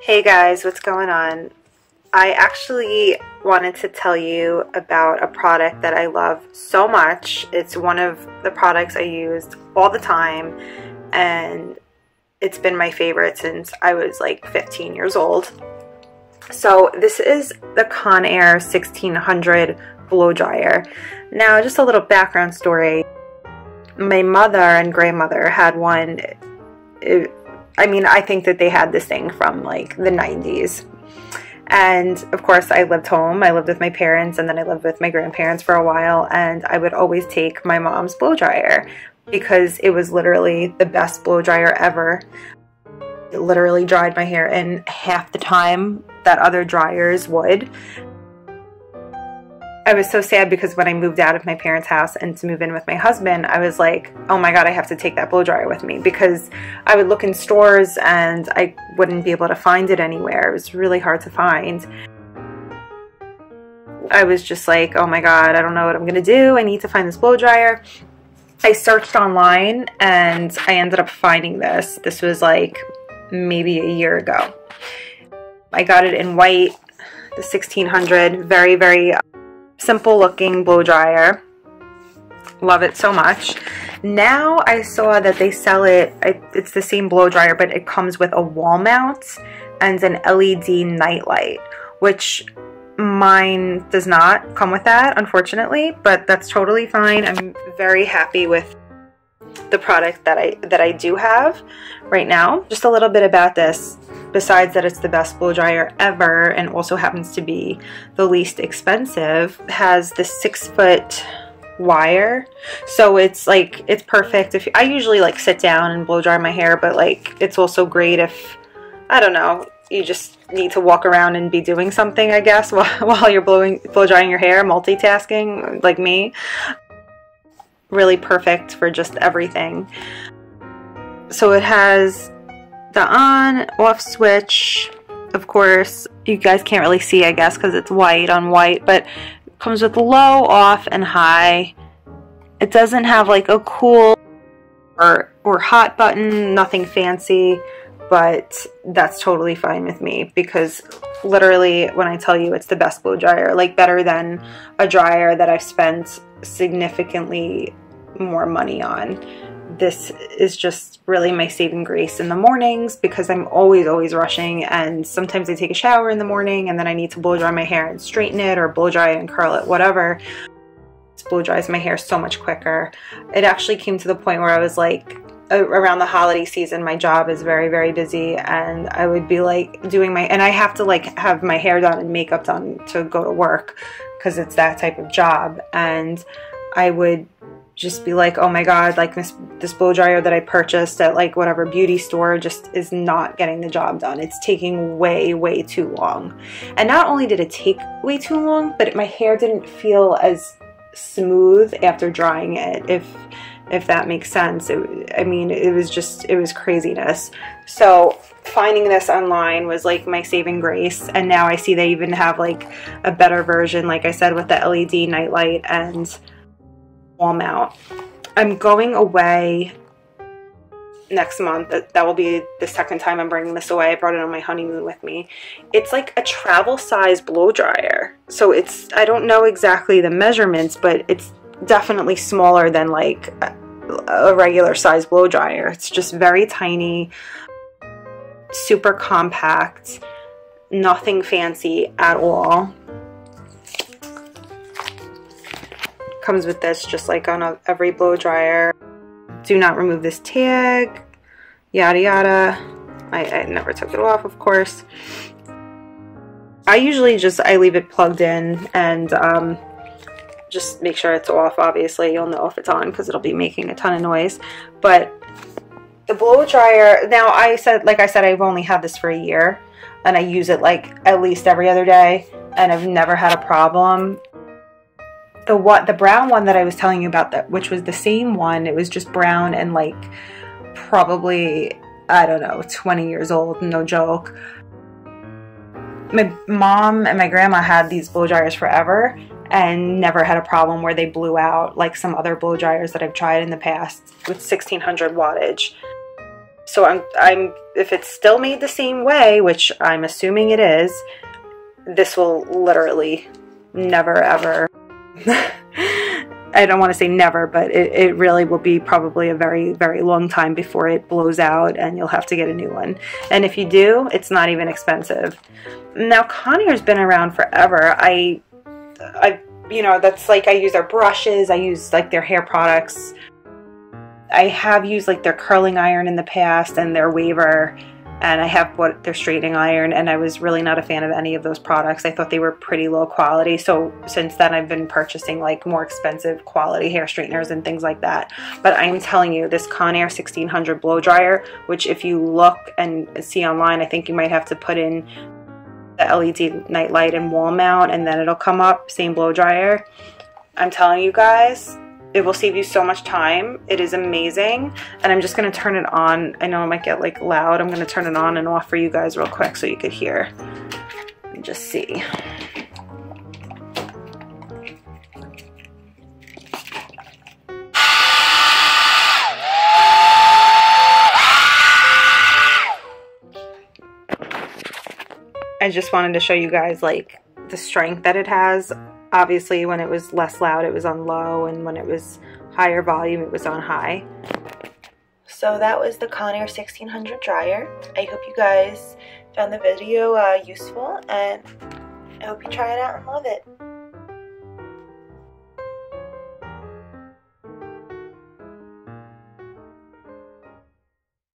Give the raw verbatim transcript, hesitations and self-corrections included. Hey guys, what's going on? I actually wanted to tell you about a product that I love so much. It's one of the products I used all the time, and it's been my favorite since I was like fifteen years old. So this is the Conair sixteen hundred blow dryer. Now, just a little background story. My mother and grandmother had one. It, I mean, I think that they had this thing from like the nineties. And of course, I lived home. I lived with my parents, and then I lived with my grandparents for a while, and I would always take my mom's blow dryer because it was literally the best blow dryer ever. It literally dried my hair in half the time that other dryers would. I was so sad because when I moved out of my parents' house and to move in with my husband, I was like, oh my god, I have to take that blow dryer with me, because I would look in stores and I wouldn't be able to find it anywhere. It was really hard to find. I was just like, oh my god, I don't know what I'm gonna do. I need to find this blow dryer. I searched online and I ended up finding this. This was like maybe a year ago. I got it in white, the sixteen hundred, very, very simple looking blow dryer. Love it so much. Now I saw that they sell it, it's the same blow dryer, but it comes with a wall mount and an L E D nightlight, which mine does not come with that, unfortunately, but that's totally fine. I'm very happy with the product that I that I do have right now. Just a little bit about this. Besides that it's the best blow dryer ever and also happens to be the least expensive, has the six foot wire, so it's like it's perfect if I usually like sit down and blow dry my hair, but like it's also great if, I don't know, you just need to walk around and be doing something, I guess, while, while you're blowing blow drying your hair, multitasking like me. Really perfect for just everything. So it has the on off switch. Of course, you guys can't really see, I guess, because it's white on white, but it comes with low, off, and high. It doesn't have like a cool or or hot button, nothing fancy, but that's totally fine with me because literally when I tell you it's the best blow dryer, like better than a dryer that I've spent significantly more money on. This is just really my saving grace in the mornings because I'm always, always rushing, and sometimes I take a shower in the morning and then I need to blow dry my hair and straighten it or blow dry and curl it, whatever. This blow dries my hair so much quicker. It actually came to the point where I was like, around the holiday season, my job is very, very busy, and I would be like doing my, and I have to like have my hair done and makeup done to go to work because it's that type of job, and I would just be like, oh my god, like this, this blow dryer that I purchased at like whatever beauty store just is not getting the job done. It's taking way, way too long. And not only did it take way too long, but my hair didn't feel as smooth after drying it, if if that makes sense. It, I mean, it was just, it was craziness. So finding this online was like my saving grace, and now I see they even have like a better version, like I said, with the L E D nightlight and wall mount. I'm going away next month. That will be the second time I'm bringing this away. I brought it on my honeymoon with me. It's like a travel size blow dryer. So it's, I don't know exactly the measurements, but it's definitely smaller than like a regular size blow dryer. It's just very tiny, super compact, nothing fancy at all. Comes with this just like on a, every blow dryer. Do not remove this tag, yada yada. I, I never took it off, of course. I usually just, I leave it plugged in and um, just make sure it's off. Obviously you'll know if it's on because it'll be making a ton of noise. But the blow dryer, now I said, like I said, I've only had this for a year and I use it like at least every other day, and I've never had a problem. The what the brown one that I was telling you about, that which was the same one, it was just brown and like probably, I don't know, twenty years old, no joke. My mom and my grandma had these blow dryers forever and never had a problem where they blew out like some other blow dryers that I've tried in the past with sixteen hundred wattage. So I'm, I'm, if it's still made the same way, which I'm assuming it is, this will literally never ever, I don't want to say never, but it, it really will be probably a very, very long time before it blows out and you'll have to get a new one. And if you do, it's not even expensive. Now, Conair's been around forever. I, I, you know, that's like, I use their brushes, I use like their hair products. I have used like their curling iron in the past and their waver, and I have what their straightening iron, and I was really not a fan of any of those products. I thought they were pretty low quality, so since then I've been purchasing like more expensive quality hair straighteners and things like that. But I am telling you, this Conair sixteen hundred blow dryer, which if you look and see online, I think you might have to put in the L E D night light and wall mount and then it'll come up, same blow dryer. I'm telling you guys, it will save you so much time. It is amazing. And I'm just going to turn it on. I know it might get like loud. I'm going to turn it on and off for you guys real quick so you could hear and just see. I just wanted to show you guys like the strength that it has. Obviously, when it was less loud, it was on low, and when it was higher volume, it was on high. So that was the Conair sixteen hundred dryer. I hope you guys found the video uh, useful, and I hope you try it out and love it.